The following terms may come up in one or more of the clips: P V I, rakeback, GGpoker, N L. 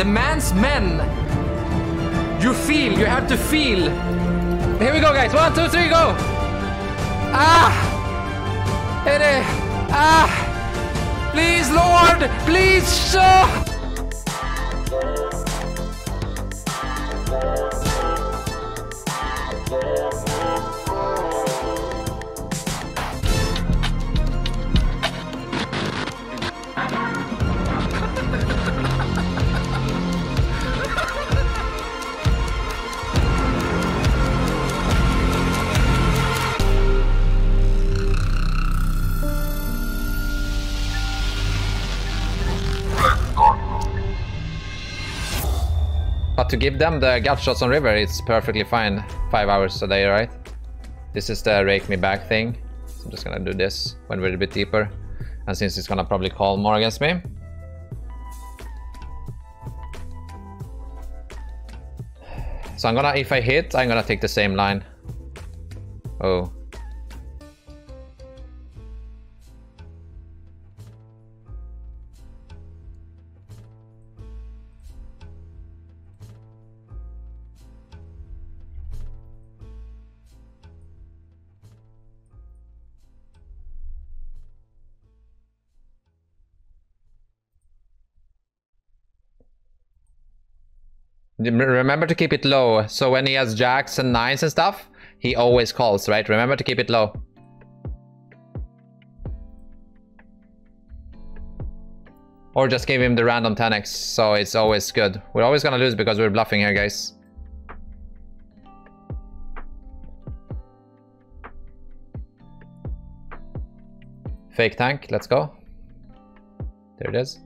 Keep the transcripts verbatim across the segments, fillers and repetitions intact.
The man's men. You feel, you have to feel. Here we go, guys. One, two, three, go. Ah. It is. Ah. Please, Lord. Please, show. To give them the gut shots on river, it's perfectly fine. Five hours a day, right? This is the rake me back thing. So I'm just gonna do this when we're a bit deeper. And since it's gonna probably call more against me. So I'm gonna, if I hit, I'm gonna take the same line. Oh. Remember to keep it low. So when he has jacks and nines and stuff, he always calls, right? Remember to keep it low. Or just give him the random ten X, so it's always good. We're always gonna lose because we're bluffing here, guys. Fake tank, let's go. There it is.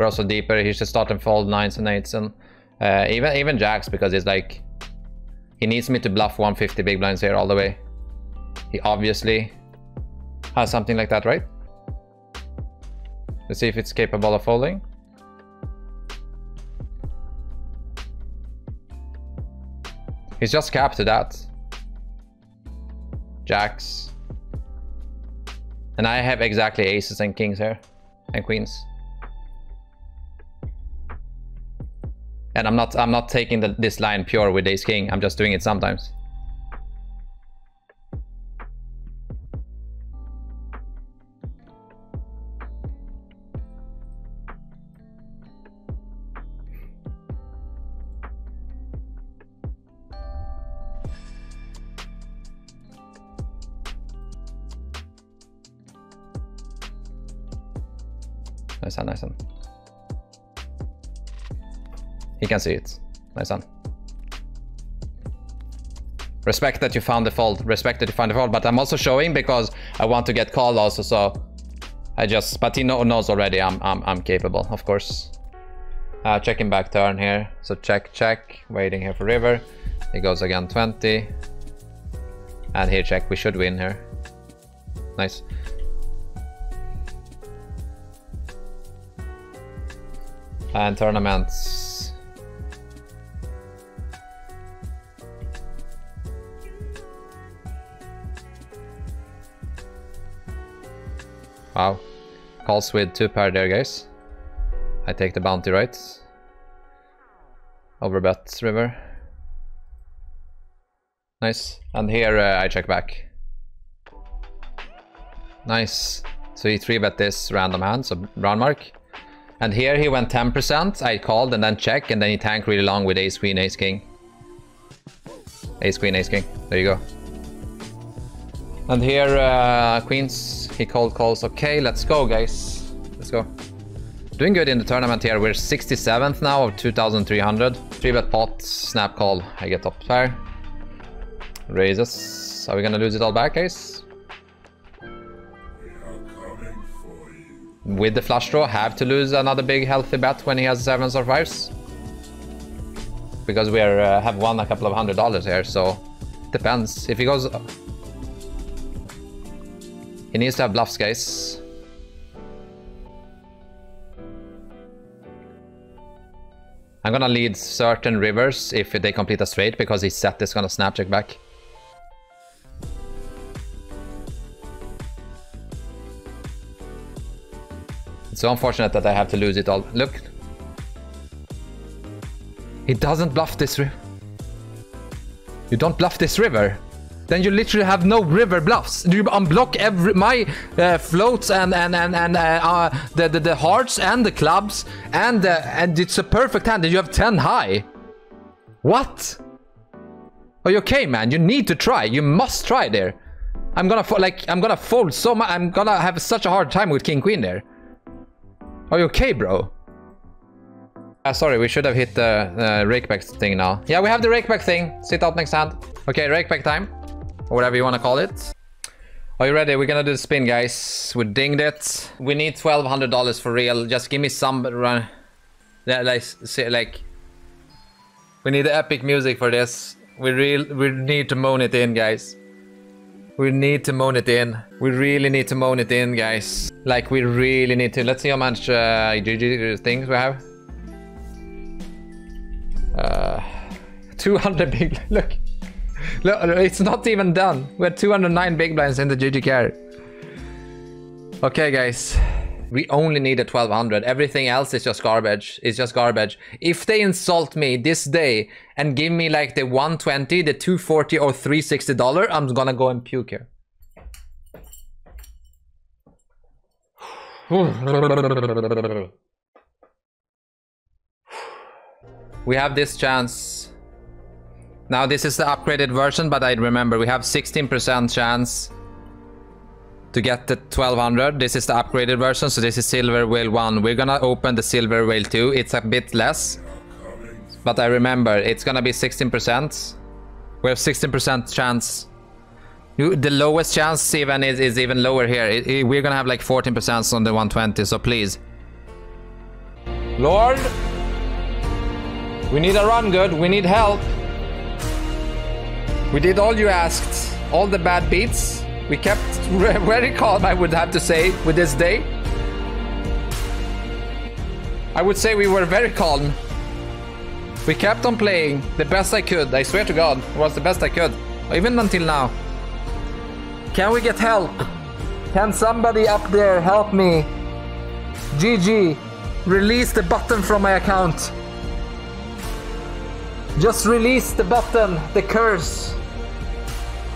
Also deeper, he should start and fold nines and eights and uh, even even jacks, because it's like he needs me to bluff one fifty big blinds here all the way. He obviously has something like that, right? Let's see if it's capable of folding. He's just capped to that. Jacks. And I have exactly aces and kings here and queens. And I'm not I'm not taking the, this line pure with ace king. I'm just doing it sometimes. Nice one, nice one. He can see it. Nice one. Respect that you found the fold. Respect that you found the fold. But I'm also showing because I want to get called also. So I just... But he knows already I'm, I'm, I'm capable, of course. Uh, checking back turn here. So check, check. Waiting here for river. He goes again twenty. And here check. We should win here. Nice. And tournaments. Wow, calls with two pair there, guys. I take the bounty, right? Overbet river. Nice. And here uh, I check back. Nice. So he three bet this random hand, so round mark. And here he went ten percent. I called and then check, and then he tanked really long with ace queen, ace king. Ace queen, ace king. There you go. And here, uh, queens, he cold calls. Okay, let's go, guys. Let's go. Doing good in the tournament here. We're sixty-seventh now of two thousand three hundred. three bet pot, snap call. I get top pair. Raises. Are we gonna lose it all back, guys? We are coming for you. With the flush draw, have to lose another big healthy bet when he has sevens or fives. Because we are, uh, have won a couple of hundred dollars here, so... Depends. If he goes... He needs to have bluffs, guys. I'm gonna lead certain rivers if they complete a straight, because his set is gonna snap check back. It's so unfortunate that I have to lose it all. Look. He doesn't bluff this river. You don't bluff this river. Then you literally have no river bluffs. You unblock every my uh, floats and and and and uh, uh, the, the the hearts and the clubs and uh, and it's a perfect hand. And you have ten high. What? Are you okay, man? You need to try. You must try there. I'm gonna like I'm gonna fold so much. I'm gonna have such a hard time with king queen there. Are you okay, bro? Uh, sorry, we should have hit the uh, rakeback thing now. Yeah, we have the rakeback thing. Sit out next hand. Okay, rakeback time. Or whatever you want to call it. Are you ready? We're gonna do the spin, guys. We dinged it. We need twelve hundred dollars for real. Just give me some run. Yeah, like, see, like... We need epic music for this. We real, we need to moan it in, guys. We need to moan it in. We really need to moan it in, guys. Like, we really need to. Let's see how much uh, G G things we have. Uh, two hundred big blinds. Look, look, it's not even done. We had two hundred nine big blinds in the G G carry. Okay, guys, we only need a twelve hundred. Everything else is just garbage. It's just garbage. If they insult me this day and give me like the one twenty, the two forty, or three sixty dollars, I'm gonna go and puke here. We have this chance. Now this is the upgraded version, but I remember we have sixteen percent chance to get the twelve hundred. This is the upgraded version, so this is Silver Whale one. We're gonna open the Silver Whale two. It's a bit less, but I remember it's gonna be sixteen percent. We have sixteen percent chance. You, the lowest chance even is, is even lower here. It, it, we're gonna have like fourteen percent on the one twenty, so please. Lord! We need a run good, we need help. We did all you asked, all the bad beats. We kept very calm, I would have to say, with this day. I would say we were very calm. We kept on playing the best I could, I swear to God, it was the best I could, even until now. Can we get help? Can somebody up there help me? G G, release the button from my account. Just release the button, the curse.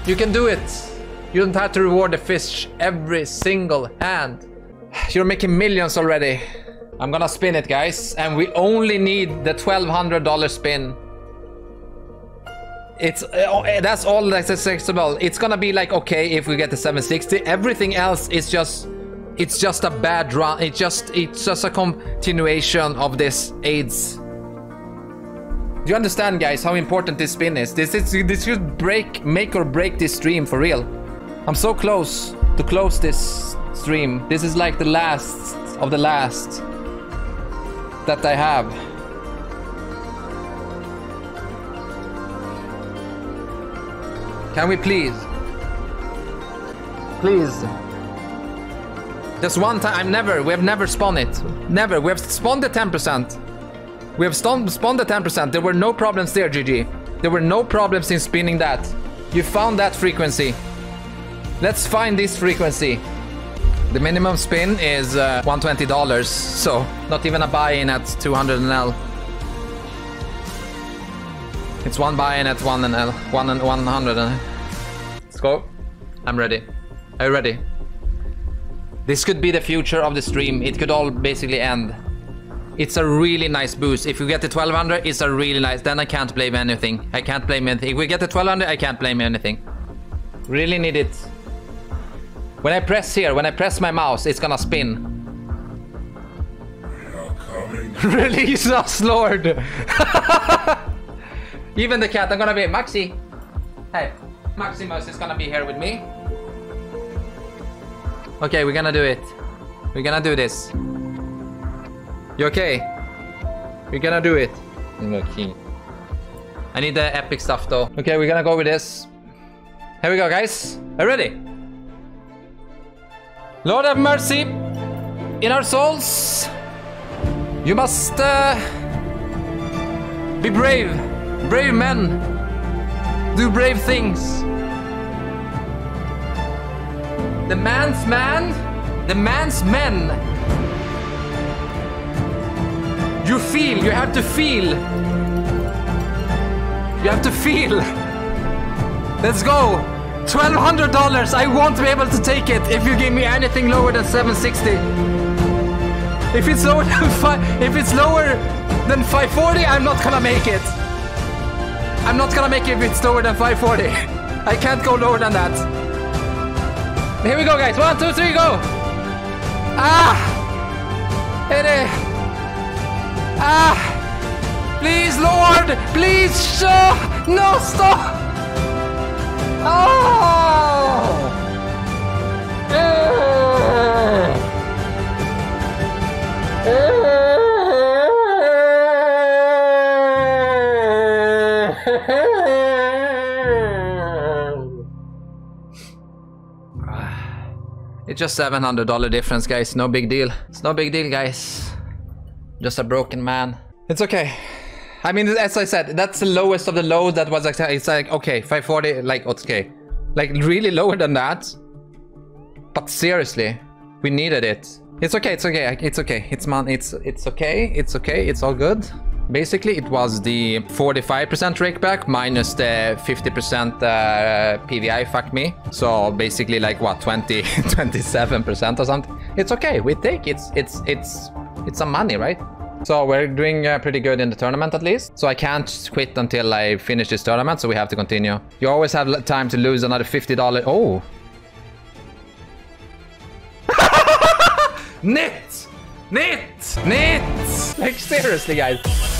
You can do it. You don't have to reward the fish every single hand. You're making millions already. I'm gonna spin it, guys. And we only need the twelve hundred dollar spin. It's uh, that's all that's accessible. It's gonna be like, okay, if we get the seven sixty, everything else is just, it's just a bad run. It's just, it's just a continuation of this AIDS. Do you understand, guys, how important this spin is? This is this should break, make or break this stream for real. I'm so close to close this stream. This is like the last of the last that I have. Can we please? Please. Just one time. I'm never. We have never spawned it. Never. We have spawned the ten percent. We have spawned the ten percent. There were no problems there, G G. There were no problems in spinning that. You found that frequency. Let's find this frequency. The minimum spin is uh, one hundred twenty dollars, so not even a buy-in at two hundred N L. It's one buy-in at one N L. one and one hundred N L. Let's go. I'm ready. Are you ready? This could be the future of the stream. It could all basically end. It's a really nice boost. If you get the twelve hundred, it's a really nice. Then I can't blame anything. I can't blame anything. If we get the twelve hundred, I can't blame anything. Really need it. When I press here, when I press my mouse, it's gonna spin. We are coming. Release us, Lord. Even the cat, I'm gonna be Maxi. Hey, Maximus is gonna be here with me. Okay, we're gonna do it. We're gonna do this. You okay? We're gonna do it. Okay. I need the epic stuff though. Okay, we're gonna go with this. Here we go, guys. Are you ready? Lord have mercy in our souls. You must uh, Be brave. Brave men. Do brave things. The man's man. The man's men. You feel. You have to feel. You have to feel. Let's go. twelve hundred dollars. I won't be able to take it if you give me anything lower than seven sixty. If it's lower than five, if it's lower than five forty, I'm not gonna make it. I'm not gonna make it if it's lower than five forty. I can't go lower than that. Here we go, guys. One, two, three, go. Ah, it is. Ah, please, Lord, please, show. No, stop. Oh. Yeah. It's just seven hundred dollars difference, guys. No big deal. It's no big deal, guys. Just a broken man. It's okay. I mean, as I said, that's the lowest of the low that was like, it's like, okay, five forty, like, okay. Like, really lower than that. But seriously, we needed it. It's okay, it's okay, it's okay, it's man, it's it's okay, it's okay, it's all good. Basically, it was the forty-five percent rakeback minus the fifty percent uh, P V I, fuck me. So basically, like what, twenty, twenty-seven percent or something. It's okay, we take it's it's it's it's some money, right? So we're doing uh, pretty good in the tournament at least. So I can't quit until I finish this tournament. So we have to continue. You always have time to lose another fifty dollars. Oh. Knit! Knit! Knit! Like seriously, guys.